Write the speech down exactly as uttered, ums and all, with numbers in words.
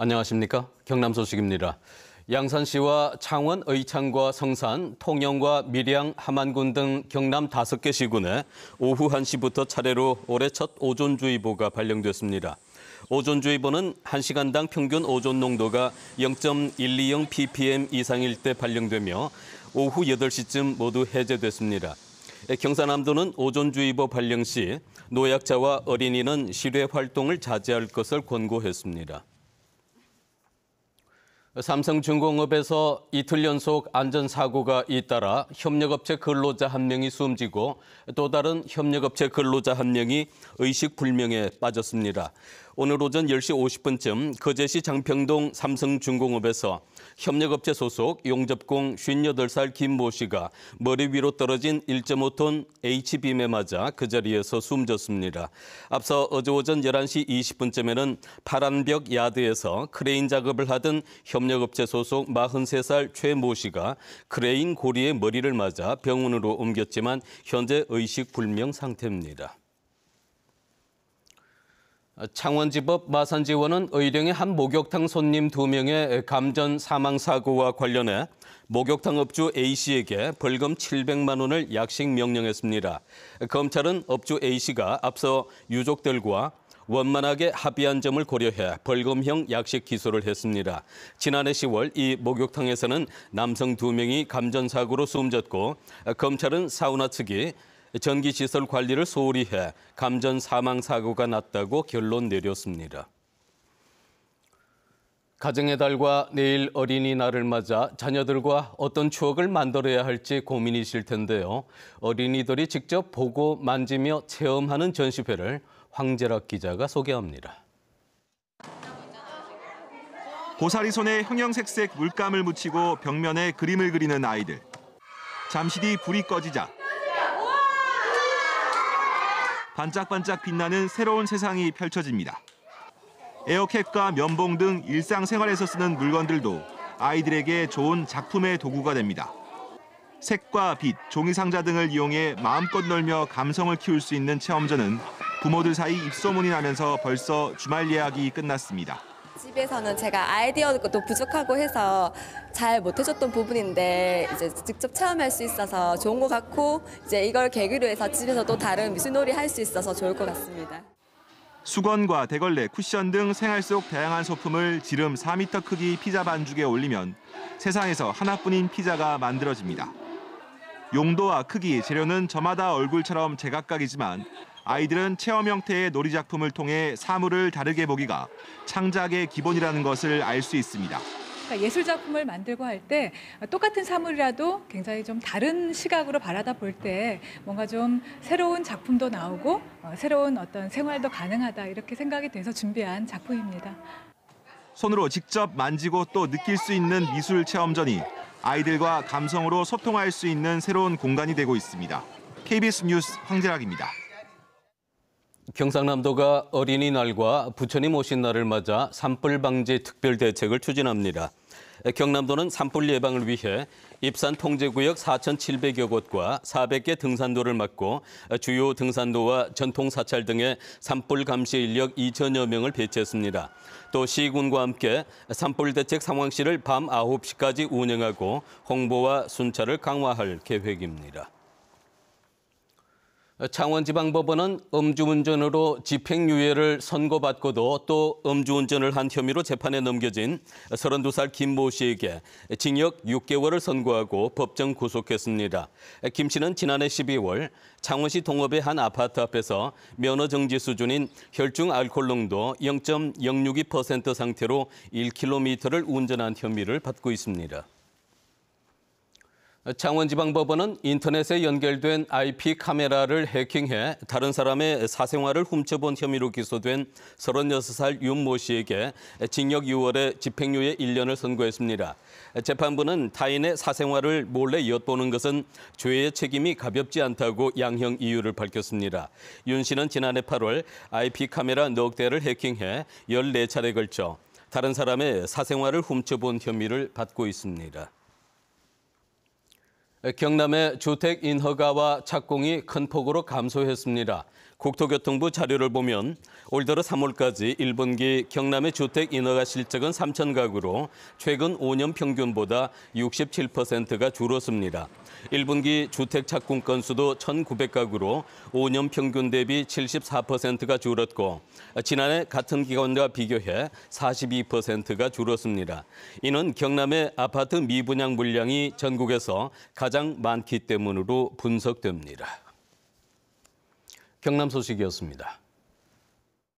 안녕하십니까? 경남 소식입니다. 양산시와 창원, 의창과 성산, 통영과 밀양, 함안군 등 경남 다섯 개 시군에 오후 한 시부터 차례로 올해 첫 오존주의보가 발령됐습니다. 오존주의보는 한 시간당 평균 오존 농도가 영 점 일이영 피피엠 이상일 때 발령되며 오후 여덟 시쯤 모두 해제됐습니다. 경상남도는 오존주의보 발령 시 노약자와 어린이는 실외 활동을 자제할 것을 권고했습니다. 삼성중공업에서 이틀 연속 안전사고가 잇따라 협력업체 근로자 한 명이 숨지고 또 다른 협력업체 근로자 한 명이 의식불명에 빠졌습니다. 오늘 오전 열 시 오십 분쯤 거제시 장평동 삼성중공업에서 협력업체 소속 용접공 쉰여덟 살 김모 씨가 머리 위로 떨어진 일 점 오 톤 H빔에 맞아 그 자리에서 숨졌습니다. 앞서 어제 오전 열한 시 이십 분쯤에는 파란벽 야드에서 크레인 작업을 하던 협력업체 소속 마흔세 살 최모 씨가 크레인 고리에 머리를 맞아 병원으로 옮겼지만 현재 의식불명 상태입니다. 창원지법 마산지원은 의령의 한 목욕탕 손님 두 명의 감전 사망 사고와 관련해 목욕탕 업주 A씨에게 벌금 칠백만 원을 약식 명령했습니다. 검찰은 업주 A씨가 앞서 유족들과 원만하게 합의한 점을 고려해 벌금형 약식 기소를 했습니다. 지난해 시월 이 목욕탕에서는 남성 두 명이 감전사고로 숨졌고 검찰은 사우나 측이 전기시설 관리를 소홀히 해 감전 사망 사고가 났다고 결론 내렸습니다. 가정의 달과 내일 어린이날을 맞아 자녀들과 어떤 추억을 만들어야 할지 고민이실 텐데요. 어린이들이 직접 보고 만지며 체험하는 전시회를 황재락 기자가 소개합니다. 고사리 손에 형형색색 물감을 묻히고 벽면에 그림을 그리는 아이들. 잠시 뒤 불이 꺼지자 반짝반짝 빛나는 새로운 세상이 펼쳐집니다. 에어캡과 면봉 등 일상생활에서 쓰는 물건들도 아이들에게 좋은 작품의 도구가 됩니다. 색과 빛, 종이상자 등을 이용해 마음껏 놀며 감성을 키울 수 있는 체험전은 부모들 사이 입소문이 나면서 벌써 주말 예약이 끝났습니다. 집에서는 제가 아이디어도 부족하고 해서 잘 못해줬던 부분인데 이제 직접 체험할 수 있어서 좋은 것 같고 이제 이걸 계기로 해서 집에서 또 다른 미술놀이 할 수 있어서 좋을 것 같습니다. 수건과 대걸레, 쿠션 등 생활 속 다양한 소품을 지름 사 미터 크기 피자 반죽에 올리면 세상에서 하나뿐인 피자가 만들어집니다. 용도와 크기, 재료는 저마다 얼굴처럼 제각각이지만 아이들은 체험 형태의 놀이 작품을 통해 사물을 다르게 보기가 창작의 기본이라는 것을 알 수 있습니다. 예술 작품을 만들고 할 때 똑같은 사물이라도 굉장히 좀 다른 시각으로 바라다 볼 때 뭔가 좀 새로운 작품도 나오고 새로운 어떤 생활도 가능하다 이렇게 생각이 돼서 준비한 작품입니다. 손으로 직접 만지고 또 느낄 수 있는 미술 체험전이 아이들과 감성으로 소통할 수 있는 새로운 공간이 되고 있습니다. 케이비에스 뉴스 황재락입니다. 경상남도가 어린이날과 부처님 오신 날을 맞아 산불 방지 특별 대책을 추진합니다. 경남도는 산불 예방을 위해 입산 통제구역 사천칠백여 곳과 사백 개 등산도를 막고 주요 등산도와 전통 사찰 등의 산불 감시 인력 이천여 명을 배치했습니다. 또 시군과 함께 산불 대책 상황실을 밤 아홉 시까지 운영하고 홍보와 순찰을 강화할 계획입니다. 창원지방법원은 음주운전으로 집행유예를 선고받고도 또 음주운전을 한 혐의로 재판에 넘겨진 서른두 살 김모 씨에게 징역 육 개월을 선고하고 법정 구속했습니다. 김 씨는 지난해 십이월 창원시 동업의 한 아파트 앞에서 면허정지 수준인 혈중 알코올 농도 영 점 영육이 퍼센트 상태로 일 킬로미터를 운전한 혐의를 받고 있습니다. 창원지방법원은 인터넷에 연결된 아이피 카메라를 해킹해 다른 사람의 사생활을 훔쳐본 혐의로 기소된 서른여섯 살 윤모 씨에게 징역 유 월에 집행유예 일 년을 선고했습니다. 재판부는 타인의 사생활을 몰래 엿보는 것은 죄의 책임이 가볍지 않다고 양형 이유를 밝혔습니다. 윤 씨는 지난해 팔월 아이피 카메라 넉 대를 해킹해 열네 차례 걸쳐 다른 사람의 사생활을 훔쳐본 혐의를 받고 있습니다. 경남의 주택 인허가와 착공이 큰 폭으로 감소했습니다. 국토교통부 자료를 보면 올 들어 삼월까지 일 분기 경남의 주택 인허가 실적은 삼천 가구로 최근 오 년 평균보다 육십칠 퍼센트가 줄었습니다. 일 분기 주택 착공 건수도 천구백 가구로 오 년 평균 대비 칠십사 퍼센트가 줄었고 지난해 같은 기간과 비교해 사십이 퍼센트가 줄었습니다. 이는 경남의 아파트 미분양 물량이 전국에서 가장 많기 때문으로 분석됩니다. 경남 소식이었습니다.